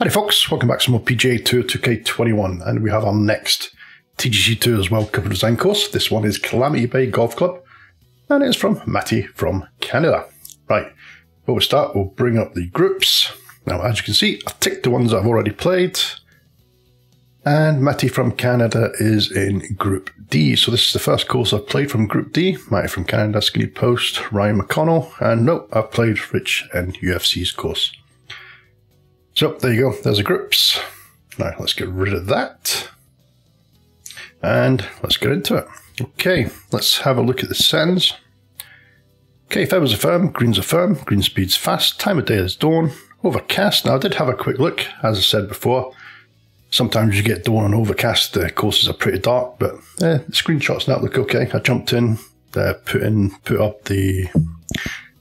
Hi folks, welcome back to some more PGA Tour 2K21, and we have our next TGC Tour as well covered design course. This one is Calamity Bay Golf Club, and it's from Matty from Canada. Right, before we start, we'll bring up the groups. Now, as you can see, I've ticked the ones that I've already played, and Matty from Canada is in Group D. So this is the first course I've played from Group D. Matty from Canada, Skinny Post, Ryan McConnell, and nope, I've played Rich and UFC's course. So there you go, there's the groups. Now let's get rid of that and let's get into it. Okay, let's have a look at the settings. Okay, fairways are firm, green speed's fast, time of day is dawn, overcast. Now I did have a quick look, as I said before, sometimes you get dawn and overcast, the courses are pretty dark, but the screenshots now look okay. I jumped in, put up the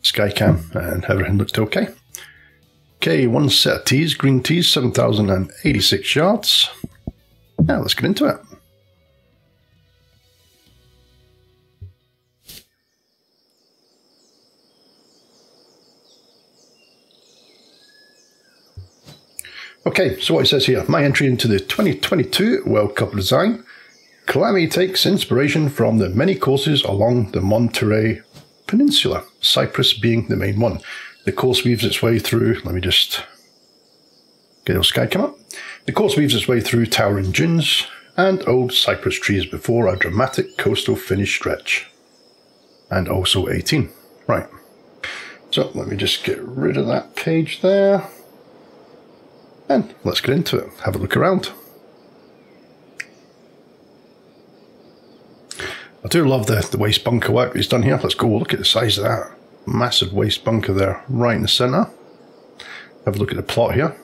Skycam and everything looked okay. Okay, one set of tees, green tees, 7,086 yards. Now let's get into it. Okay, so what it says here, my entry into the 2022 World Cup design. Calamity takes inspiration from the many courses along the Monterey Peninsula, Cyprus being the main one. The course weaves its way through, let me just get our sky come up. The course weaves its way through towering dunes and old cypress trees before a dramatic coastal finish stretch. And also 18. Right. So let me just get rid of that page there. And let's get into it. Have a look around. I do love the waste bunker work that's done here. Let's go look at the size of that. Massive waste bunker there, right in the centre. Have a look at the plot here.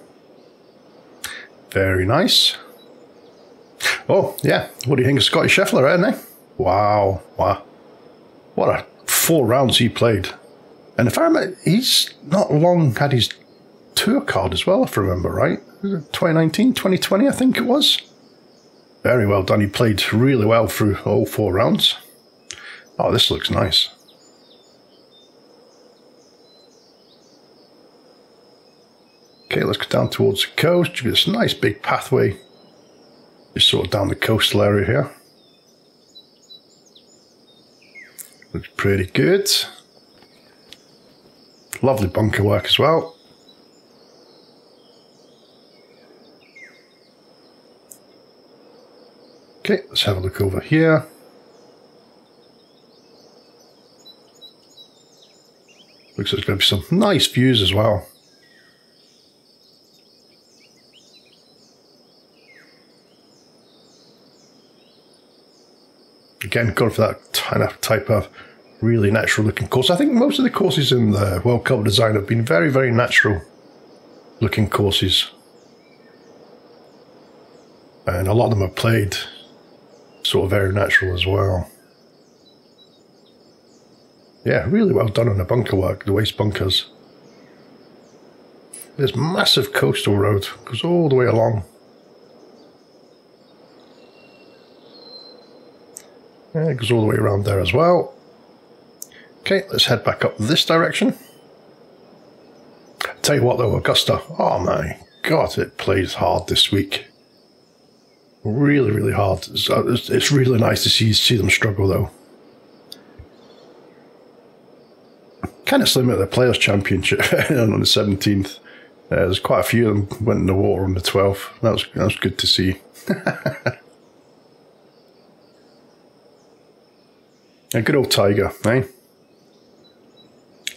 Very nice. Oh, yeah. What do you think of Scottie Scheffler, eh? Wow. Wow. What a 4 rounds he played. And if I remember, he's not long had his tour card as well, if I remember right. 2019, 2020, I think it was. Very well done. He played really well through all 4 rounds. Oh, this looks nice. Okay, let's go down towards the coast. Give this nice big pathway, just sort of down the coastal area here. Looks pretty good. Lovely bunker work as well. Okay, let's have a look over here. Looks like there's going to be some nice views as well. Again, going for that type of really natural looking course. I think most of the courses in the World Cup design have been very, very natural looking courses. And a lot of them have played sort of very natural as well. Yeah, really well done on the bunker work, the waste bunkers. This massive coastal road goes all the way along. Yeah, it goes all the way around there as well. Okay, let's head back up this direction. Tell you what though, Augusta, oh my god, it plays hard this week. Really, really hard. It's really nice to see them struggle though. Kind of slim at the Players Championship on the 17th. There's quite a few of them went in the water on the 12th. That was good to see. A good old Tiger, eh?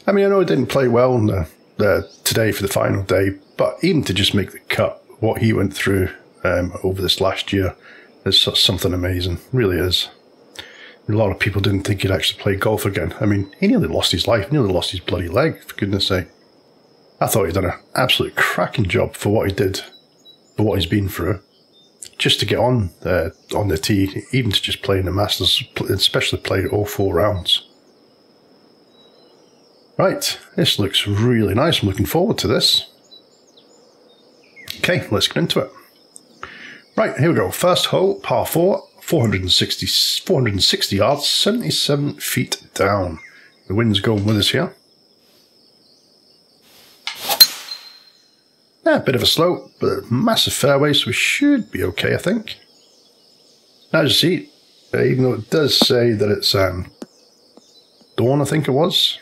I mean, I know he didn't play well on today for the final day, but even to just make the cut, what he went through over this last year is something amazing. Really is. A lot of people didn't think he'd actually play golf again. I mean, he nearly lost his life, nearly lost his bloody leg, for goodness sake. I thought he'd done an absolute cracking job for what he did, for what he's been through. Just to get on the tee, even to just play in the Masters, especially play all 4 rounds. Right, this looks really nice. I'm looking forward to this. Okay, let's get into it. Right, here we go. First hole, par 4, 460 yards, 77 feet down. The wind's going with us here. Yeah, a bit of a slope, but massive fairway, so we should be okay, I think. Now, as you see, even though it does say that it's dawn, I think it was,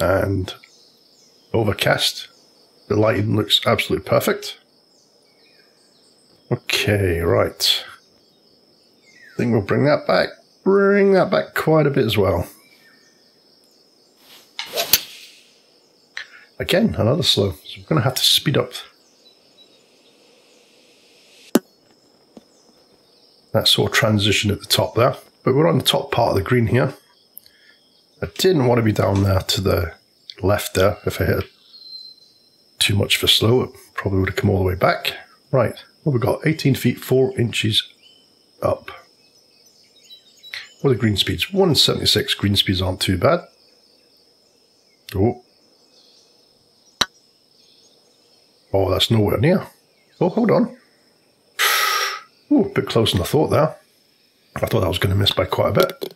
and overcast, the lighting looks absolutely perfect. Okay, right. I think we'll bring that back. Bring that back quite a bit as well. Again, another slow, so we're going to have to speed up. That sort of transition at the top there, but we're on the top part of the green here. I didn't want to be down there to the left there. If I hit too much for slow, it probably would have come all the way back. Right, well, we've got 18 feet 4 inches up. What are the green speeds? 176. Green speeds aren't too bad. Oh. Oh, that's nowhere near. Oh, hold on. Oh, a bit closer than I thought there. I thought I was going to miss by quite a bit.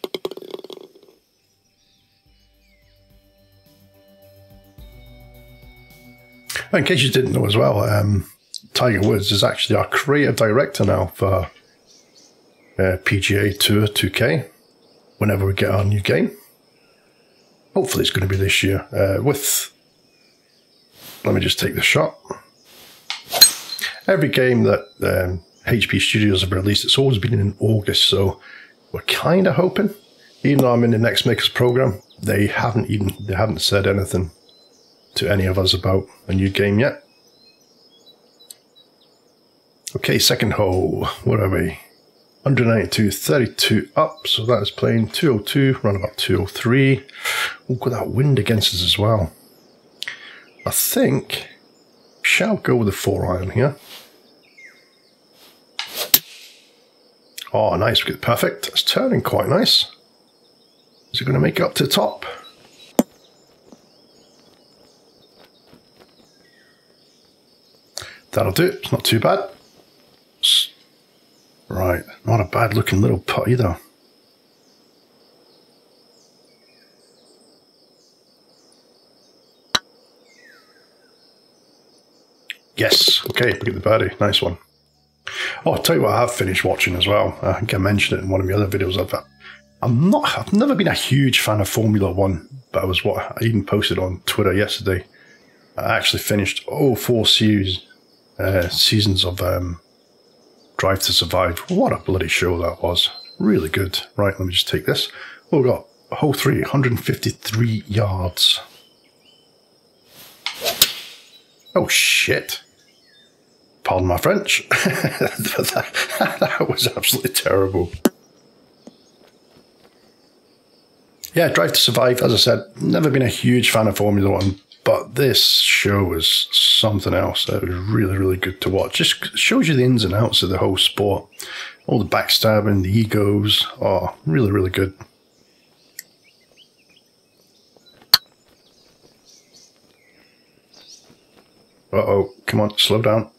In case you didn't know as well, Tiger Woods is actually our creative director now for PGA Tour 2K, whenever we get our new game. Hopefully it's going to be this year. Let me just take the shot. Every game that HP Studios have released, it's always been in August, so we're kind of hoping. Even though I'm in the Next Makers program, they haven't said anything to any of us about a new game yet. Okay, second hole. Where are we? 192, 32 up, so that is playing 202, round about 203. We've got that wind against us as well. I think we shall go with the 4-iron here. Oh, nice. We get perfect. It's turning quite nice. Is it going to make it up to the top? That'll do. It's not too bad. Right. Not a bad looking little putt either. Yes. Okay, look at the birdie. Nice one. Oh, I'll tell you what I have finished watching as well. I think I mentioned it in one of my other videos. I've never been a huge fan of Formula One, but I even posted on Twitter yesterday. I actually finished all 4 seasons of Drive to Survive. What a bloody show that was. Really good. Right, let me just take this. Oh, we've got a hole 3, 153 yards. Oh, shit. Pardon my French. that was absolutely terrible. Yeah, Drive to Survive, as I said, never been a huge fan of Formula One, but this show was something else. It was really, really good to watch. Just shows you the ins and outs of the whole sport. All the backstabbing, the egos. Oh, really, really good. Uh-oh, come on, slow down.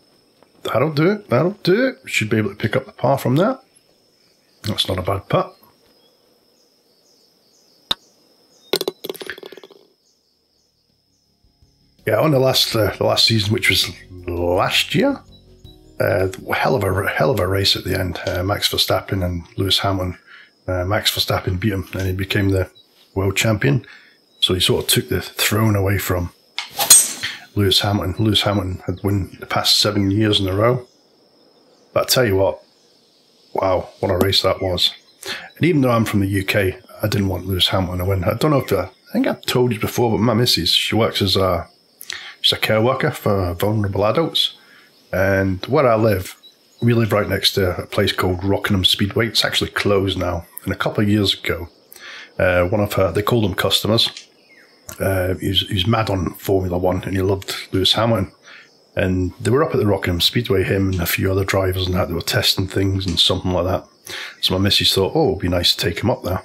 That'll do it. That'll do it. Should be able to pick up the par from that. That's not a bad putt. Yeah, on the last season, which was last year, hell of a race at the end. Max Verstappen and Lewis Hamilton. Max Verstappen beat him, and he became the world champion. So he sort of took the throne away from Lewis Hamilton. Lewis Hamilton had won the past 7 years in a row. But I tell you what, wow, what a race that was. And even though I'm from the UK, I didn't want Lewis Hamilton to win. I don't know if I think I've told you before, but my missus, she works as she's a care worker for vulnerable adults. And where I live, we live right next to a place called Rockingham Speedway. It's actually closed now. And a couple of years ago, one of her, they called them customers, he's mad on Formula One and he loved Lewis Hamilton, and they were up at the Rockingham Speedway, him and a few other drivers and that, they were testing things and something like that. So my missus thought, oh, it'd be nice to take him up there.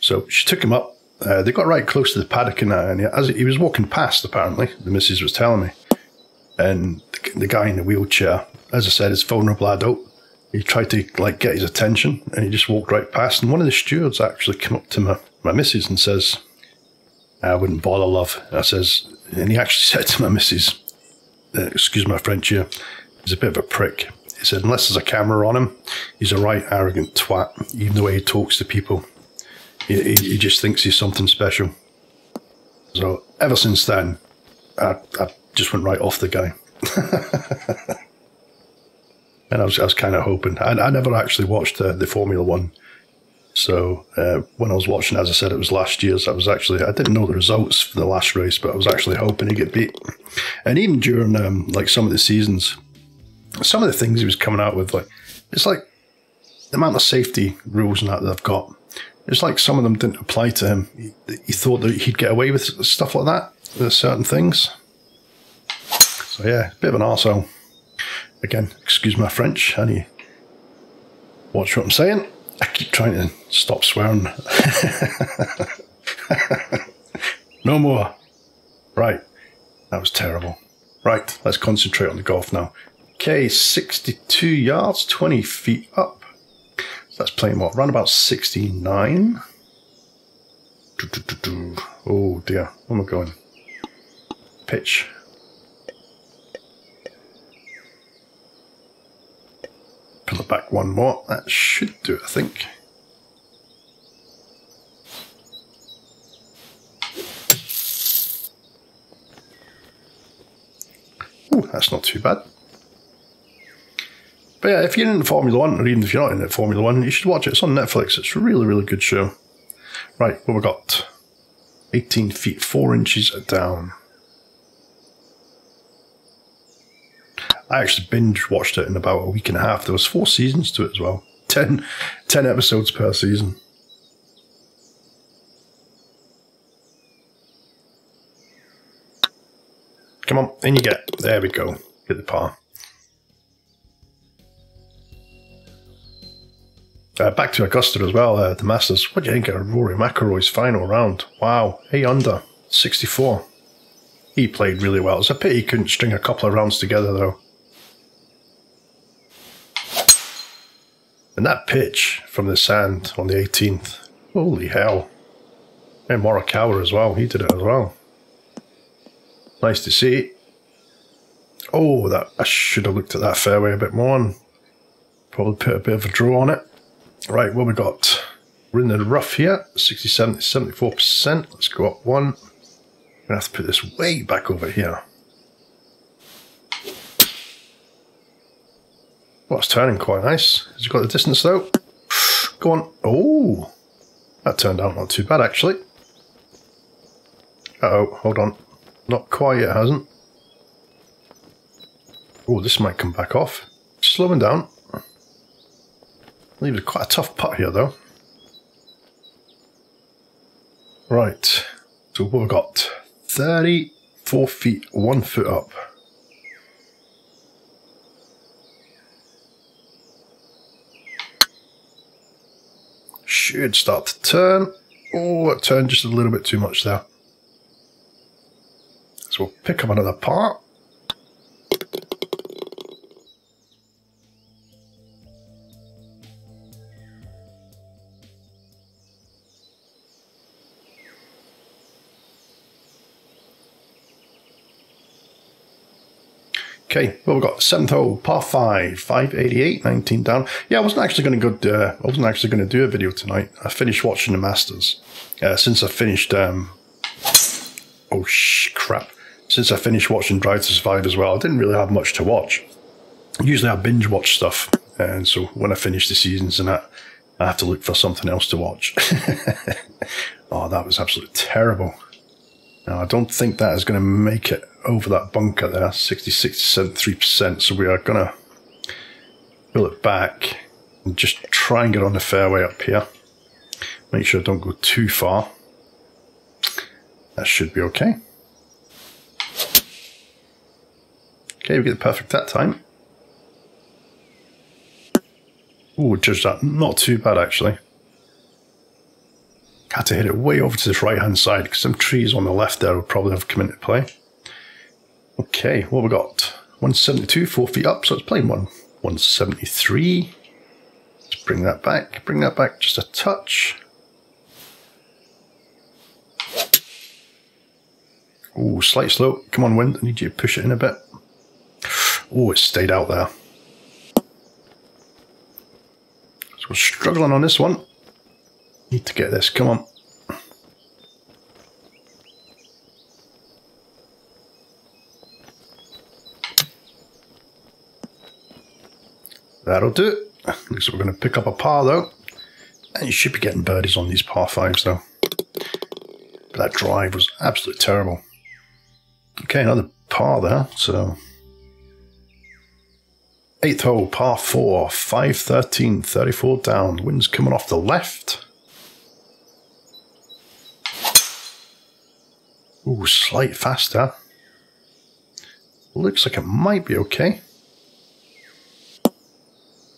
So she took him up, they got right close to the paddock and that, and as he was walking past, apparently, the missus was telling me, and the guy in the wheelchair, as I said, is a vulnerable adult, he tried to like get his attention and he just walked right past, and one of the stewards actually came up to my missus and says, I wouldn't bother, love. And he actually said to my missus, excuse my French here, he's a bit of a prick. He said, unless there's a camera on him, he's a right arrogant twat. Even the way he talks to people, he just thinks he's something special. So ever since then, I just went right off the guy. And I was kind of hoping. I never actually watched the Formula One. So when I was watching, as I said, it was last year's. I didn't know the results for the last race, but I was actually hoping he'd get beat. And even during like some of the seasons, some of the things he was coming out with, like, it's like the amount of safety rules and that they've got. It's like some of them didn't apply to him. He thought that he'd get away with stuff like that. There's certain things. So yeah, bit of an arsehole. Again, excuse my French. And you watch what I'm saying. I keep trying to stop swearing. No more. Right. That was terrible. Right. Let's concentrate on the golf now. Okay. 62 yards, 20 feet up. So that's playing what? Around about 69. Oh dear. Where am I going? Pitch. Pull it back one more. That should do it, I think. Oh, that's not too bad. But yeah, if you're in Formula One, or even if you're not in Formula One, you should watch it. It's on Netflix. It's a really, really good show. Right, what have we got? 18 feet, 4 inches down. I actually binge watched it in about a week and a half. There was 4 seasons to it as well. 10 episodes per season. Come on, in you get. There we go. Get the par. Back to Augusta as well, the Masters. What do you think of Rory McIlroy's final round? Wow, 8 under, 64. He played really well. It's a pity he couldn't string a couple of rounds together though. And that pitch from the sand on the 18th, holy hell. And Morikawa as well, he did it as well. Nice to see. Oh, that I should have looked at that fairway a bit more and probably put a bit of a draw on it. Right, what we got? We're in the rough here, 67 to 74%. Let's go up one. I'm gonna have to put this way back over here. Well, it's turning quite nice. Has it got the distance though? Go on. Oh, that turned out not too bad actually. Uh-oh, hold on. Not quite yet, hasn't. Oh, this might come back off. Slowing down. Leaves quite a tough putt here though. Right, so what have we got? 34 feet, 1 foot up. Should start to turn. Oh, it turned just a little bit too much there. So we'll pick up another par. Okay, well, we've got 7th hole, par 5, 588, 19 down. Yeah, I wasn't actually going to go. I wasn't actually going to do a video tonight. I finished watching the Masters. Since I finished, oh crap! Since I finished watching Drive to Survive as well, I didn't really have much to watch. Usually, I binge watch stuff, and so when I finish the seasons and that, I have to look for something else to watch. Oh, that was absolutely terrible. Now, I don't think that is going to make it over that bunker there, 66 to 73%. So we are going to pull it back and just try and get on the fairway up here. Make sure I don't go too far. That should be okay. Okay, we get it perfect that time. Oh, judge that. Not too bad, actually. Had to hit it way over to this right-hand side because some trees on the left there would probably have come into play. Okay, what have we got? 172, 4 feet up, so it's playing 173. Let's bring that back just a touch. Oh, slight slope. Come on, wind, I need you to push it in a bit. Oh, it stayed out there. So we're struggling on this one. Need to get this, come on. That'll do it. Looks like we're going to pick up a par though. And you should be getting birdies on these par fives though. But that drive was absolutely terrible. Okay, another par there, so... 8th hole, par 4, 5-13, 34 down. Wind's coming off the left. Ooh, slight faster. Looks like it might be okay.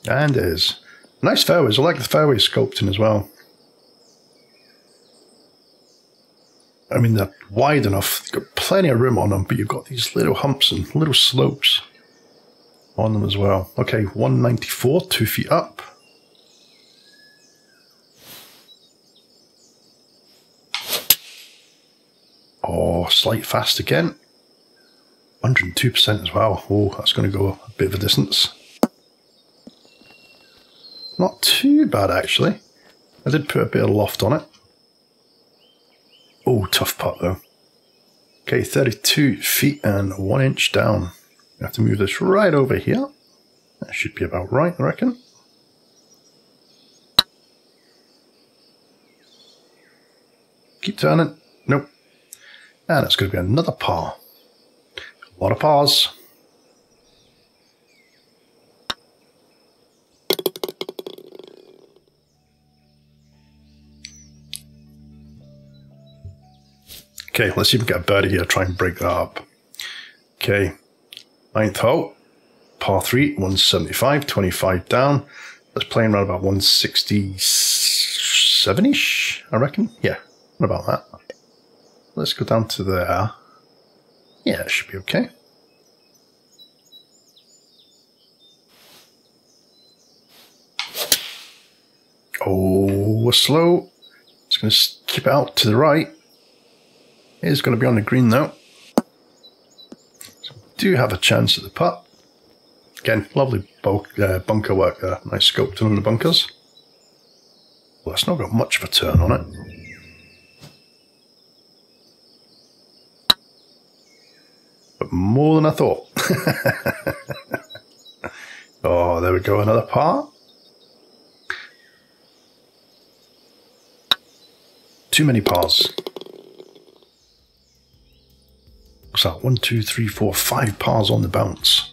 And it is. Nice fairways. I like the fairway sculpting as well. I mean, they're wide enough. They've got plenty of room on them, but you've got these little humps and little slopes on them as well. Okay, 194, 2 feet up. Oh, slight fast again. 102% as well. Oh, that's going to go a bit of a distance. Not too bad, actually. I did put a bit of loft on it. Oh, tough putt, though. Okay, 32 feet and 1 inch down. I have to move this right over here. That should be about right, I reckon. Keep turning. Nope. And it's going to be another par. A lot of pars. Okay, let's see if we can get a birdie here, try and break that up. Okay, 9th hole, par 3, 175, 25 down. That's playing around about 167-ish, I reckon. Yeah, what about that? Let's go down to there. Yeah, it should be okay. Oh, we're slow. It's going to skip out to the right. It's going to be on the green now. So we do have a chance at the putt. Again, lovely bunker work there. Nice sculpting on the bunkers. Well, it's not got much of a turn on it. But more than I thought. Oh, there we go, another par. Too many pars. What's that? 1, 2, 3, 4, 5 pars on the bounce.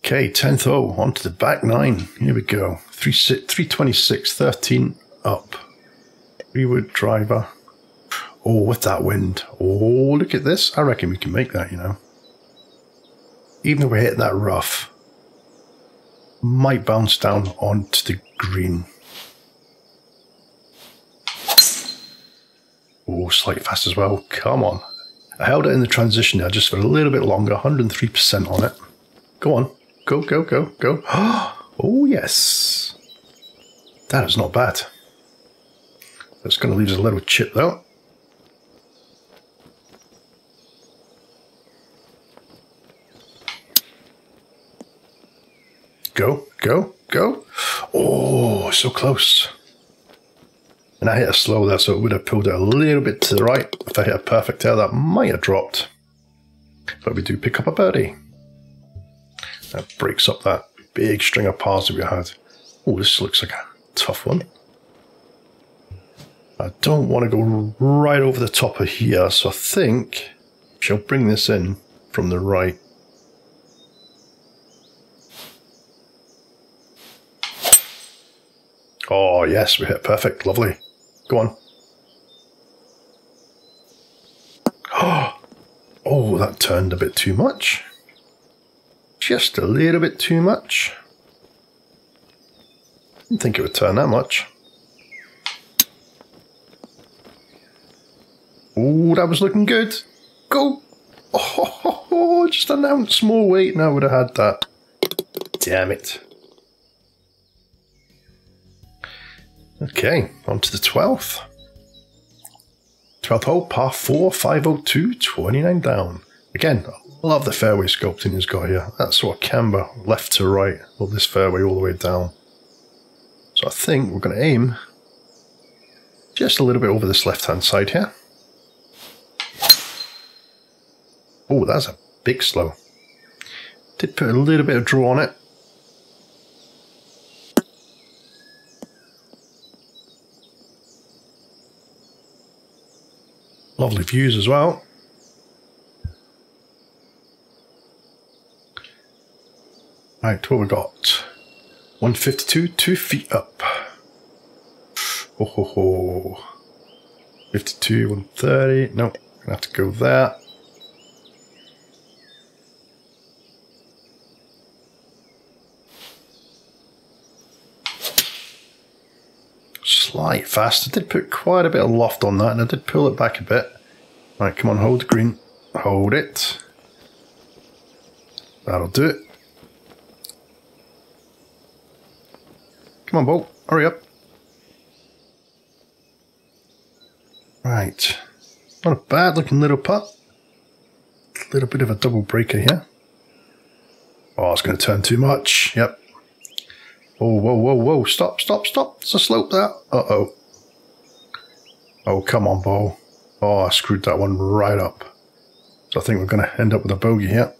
Okay, 10th hole, onto the back nine. Here we go. 326, 13 up. Rearward driver. Oh, with that wind. Oh, look at this. I reckon we can make that, you know. Even if we hit that rough, might bounce down onto the green. Oh, slight fast as well. Come on. I held it in the transition there just for a little bit longer, 103% on it. Go on. Go, go, go, go. Oh, yes. That is not bad. That's going to leave us a little chip, though. Go, go, go. Oh, so close. And I hit a slow there, so it would have pulled it a little bit to the right. If I hit a perfect air, that might have dropped. But we do pick up a birdie. That breaks up that big string of pars that we had. Oh, this looks like a tough one. I don't want to go right over the top of here, so I think I shall bring this in from the right. Oh, yes, we hit perfect. Lovely. Go on. Oh, that turned a bit too much. Just a little bit too much. Didn't think it would turn that much. Oh, that was looking good. Go. Oh, just an ounce more weight and I would have had that. Damn it. Okay, on to the 12th. 12th hole, par 4, 502, 29 down. Again, love the fairway sculpting he's got here. That sort of camber left to right of this fairway all the way down. So I think we're going to aim just a little bit over this left-hand side here. Oh, that's a big slow. Did put a little bit of draw on it. Lovely views as well. Right, what we got? 152, 2 feet up. Oh ho ho. 52, 130. Nope, gonna have to go there. Slight fast. I did put quite a bit of loft on that, and I did pull it back a bit. Right, come on, hold the green. Hold it. That'll do it. Come on, ball. Hurry up. Right. Not a bad looking little putt. A little bit of a double breaker here. Oh, it's going to turn too much. Yep. Oh, whoa, whoa, whoa. Stop, stop, stop. It's a slope there. Uh-oh. Oh, come on, ball. Oh, I screwed that one right up. So I think we're going to end up with a bogey here.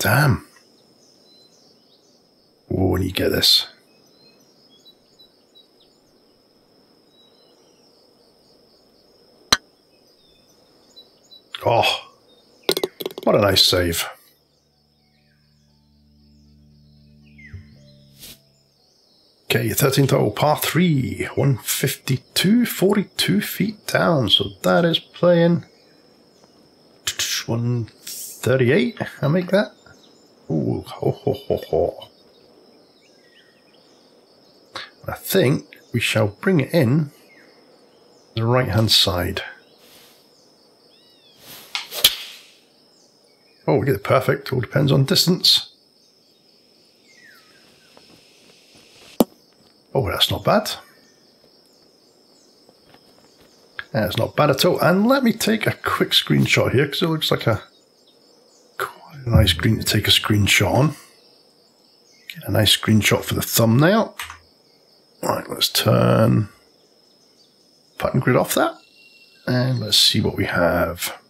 Damn. Oh, and you get this. Oh, what a nice save. Okay, 13th hole, par 3, 152, 42 feet down. So that is playing 138. I'll make that. Ooh, ho, ho, ho, ho. I think we shall bring it in the right-hand side. Oh, we get it perfect. All depends on distance. Oh, that's not bad. That's not bad at all. And let me take a quick screenshot here, because it looks like a quite a nice green to take a screenshot on. Get a nice screenshot for the thumbnail. Right, let's turn pattern grid off that, and let's see what we have.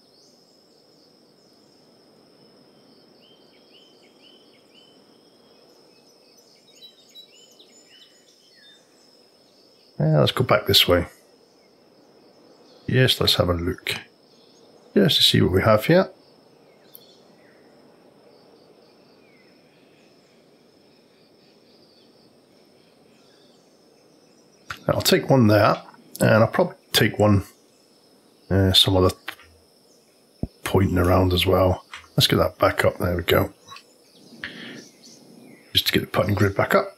Yeah, let's go back this way. Yes, let's have a look. Just to see what we have here. I'll take one there, and I'll probably take one some other pointing around as well. Let's get that back up. There we go. Just to get the putting grid back up.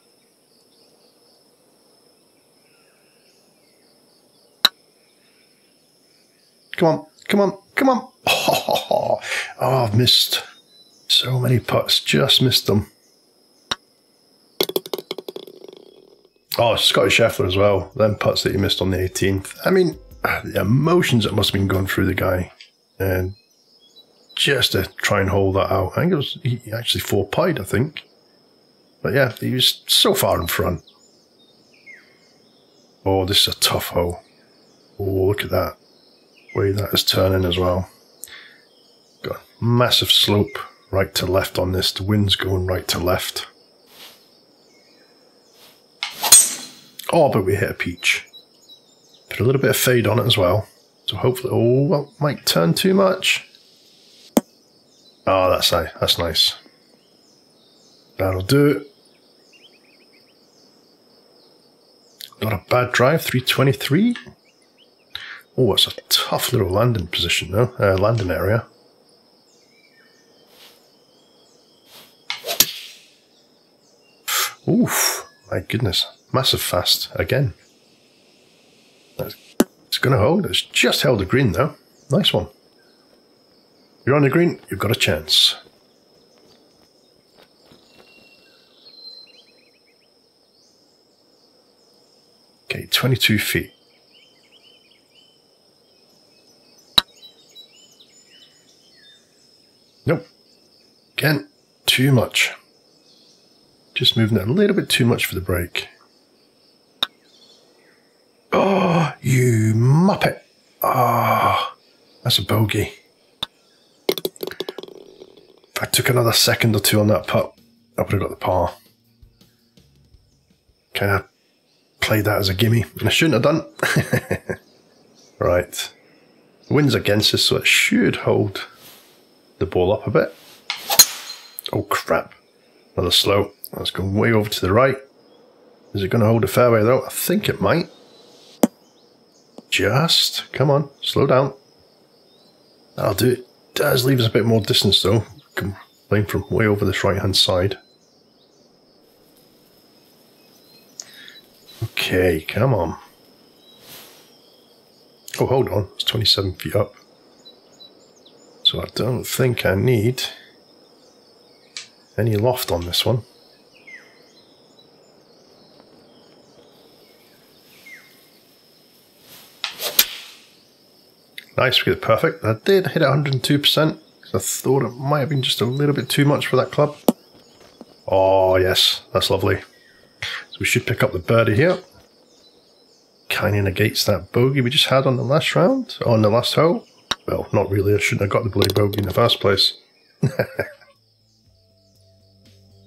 Come on, come on, come on. Oh, I've missed so many putts. Just missed them. Oh, Scottie Scheffler as well. Them putts that he missed on the 18th. I mean, the emotions that must have been going through the guy. And just to try and hold that out. I think it was, he actually 4-pied, I think. But yeah, he was so far in front. Oh, this is a tough hole. Oh, look at that. Way that is turning as well. Got a massive slope right to left on this. The wind's going right to left. Oh, but we hit a peach. Put a little bit of fade on it as well. So hopefully, oh, well, might turn too much. Oh, that's nice. That's nice. That'll do it. Not a bad drive, 323. Oh, it's a tough little landing position though, landing area. Oof, my goodness. Massive fast again. It's going to hold. It's just held the green though. Nice one. You're on the green. You've got a chance. Okay, 22 feet. Nope. Again, too much. Just moving it a little bit too much for the break. Oh, you muppet. Ah, oh, that's a bogey. If I took another second or two on that putt, I would have got the par. Kind of played that as a gimme, and I shouldn't have done. Right. The wind's against us, so it should hold the ball up a bit. Oh, crap. Another slow. That's going way over to the right. Is it going to hold the fairway, though? I think it might. Just, come on, slow down. That'll do it. Does leave us a bit more distance, though. Can play from way over this right-hand side. Okay, come on. Oh, hold on. It's 27 feet up. So I don't think I need any loft on this one. Nice, we get it perfect. I did hit it 102%. I thought it might have been just a little bit too much for that club. Oh, yes. That's lovely. So we should pick up the birdie here. Kind of negates that bogey we just had on the last round, on the last hole. Well, not really. I shouldn't have got the bloody bogey in the first place.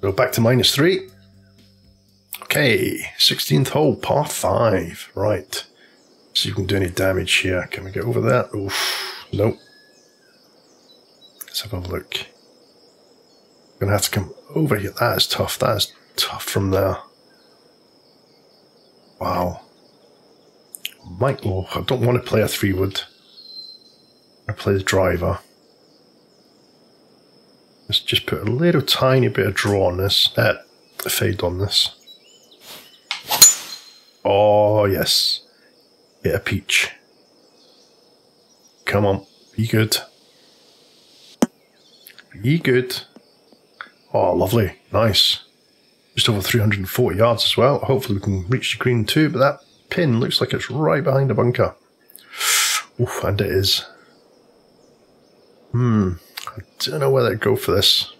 So back to -3. Okay, 16th hole, par 5. Right. See if we can do any damage here. Can we get over that? Oof. Nope. Let's have a look. I'm going to have to come over here. That is tough. That is tough from there. Wow. Oh, I don't want to play a 3-wood. I play the driver. Let's just put a little tiny bit of draw on this. Fade on this. Oh, yes. Hit a peach. Come on. Be good. Be good. Oh, lovely. Nice. Just over 340 yards as well. Hopefully we can reach the green too, but that pin looks like it's right behind the bunker. Oof, and it is. I don't know whether to go for this.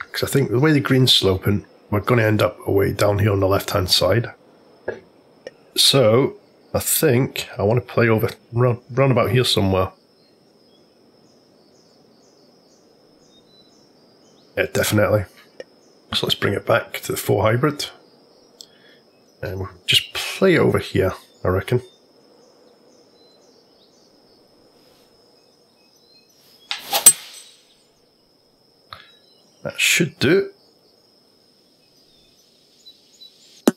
Because I think the way the green's sloping, we're going to end up away down here on the left-hand side. So, I think I want to play over run about here somewhere. Yeah, definitely. So let's bring it back to the 4 hybrid. And we'll just play over here, I reckon. That should do it.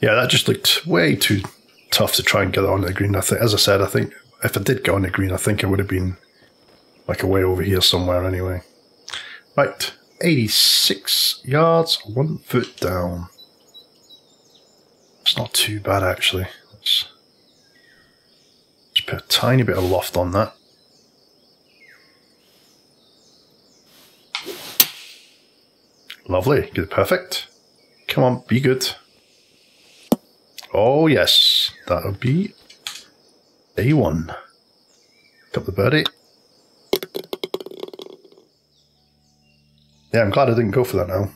Yeah, that just looked way too tough to try and get on the green. I think, as I said, I think if I did go on the green, I think it would have been like away over here somewhere anyway. Right, 86 yards, 1 foot down. It's not too bad actually. Let's just put a tiny bit of loft on that. Lovely, good, perfect. Come on, be good. Oh yes, that'll be A1. Pick up the birdie. Yeah, I'm glad I didn't go for that now.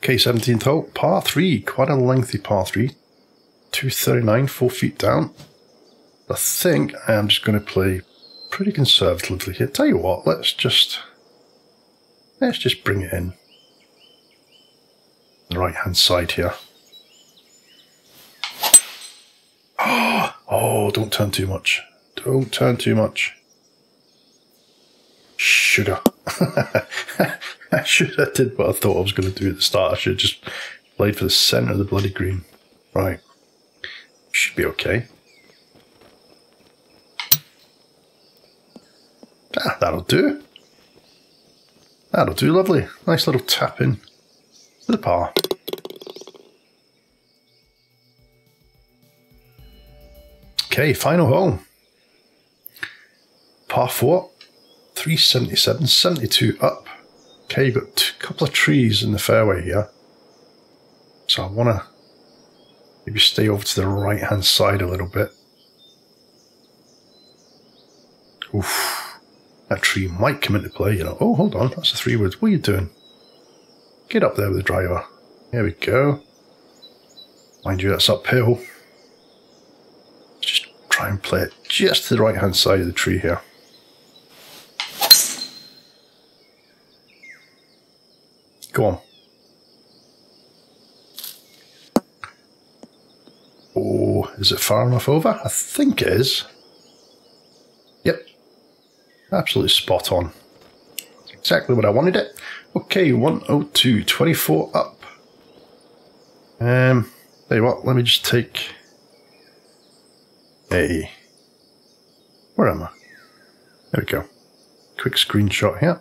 Okay, 17th hole, par 3. Quite a lengthy par 3. 239, 4 feet down. I think I am just going to play pretty conservatively here. Tell you what, let's just bring it in. The right-hand side here. Oh, don't turn too much. Don't turn too much. Sugar. I should have did what I thought I was going to do at the start. I should have just played for the centre of the bloody green. Right. Should be okay. Ah, that'll do. That'll do, lovely. Nice little tap in. The par. Okay, final hole. Par 4, 377, 72 up. Okay, you've got a couple of trees in the fairway here. So I want to Maybe stay over to the right-hand side a little bit. Oof. That tree might come into play, you know. Oh, hold on. That's a three-wood. What are you doing? Get up there with the driver. There we go. Mind you, that's uphill. Just try and play it just to the right-hand side of the tree here. Go on. Oh, is it far enough over? I think it is. Yep. Absolutely spot on. That's exactly what I wanted it. Okay, 102, 24 up. Tell you what, let me just take a... Where am I? There we go. Quick screenshot here.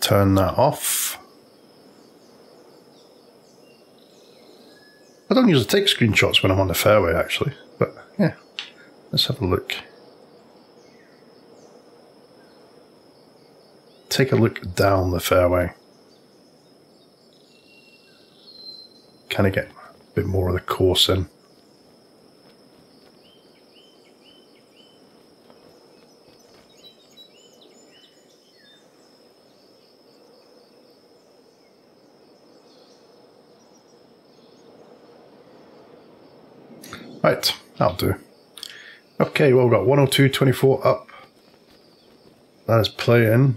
Turn that off. I don't usually take screenshots when I'm on the fairway, actually, but yeah, let's have a look. Take a look down the fairway. Kind of get a bit more of the course in. Right, that'll do. Okay, well, we've got 102, 24 up. That is playing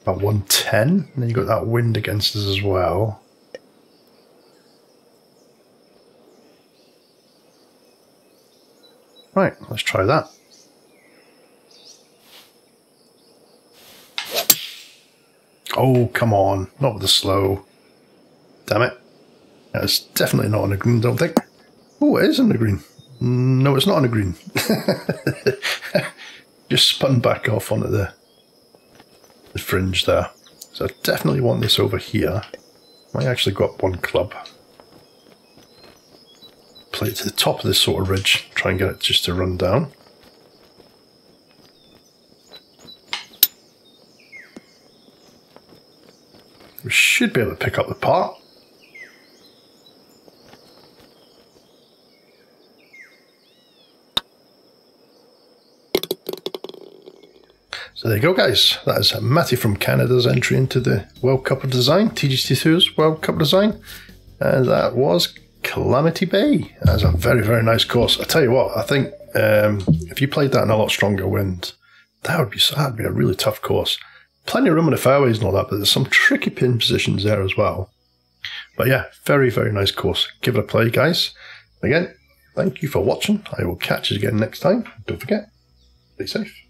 about 110. And then you've got that wind against us as well. Right, let's try that. Oh, come on. Not with the slow. Damn it. That's definitely not on the green, don't think. Oh, it is on the green. No, it's not on the green. Just spun back off onto the fringe there. So I definitely want this over here. I actually got one club. Play it to the top of this sort of ridge. Try and get it just to run down. We should be able to pick up the par. So there you go, guys. That is Matty from Canada's entry into the World Cup of Design, TGC Tour's World Cup of Design. And that was Calamity Bay. That's a very, very nice course. I tell you what, I think if you played that in a lot stronger wind, that'd be a really tough course. Plenty of room in the fairways and all that, but there's some tricky pin positions there as well. But yeah, very, very nice course. Give it a play, guys. Again, thank you for watching. I will catch you again next time. Don't forget, stay safe.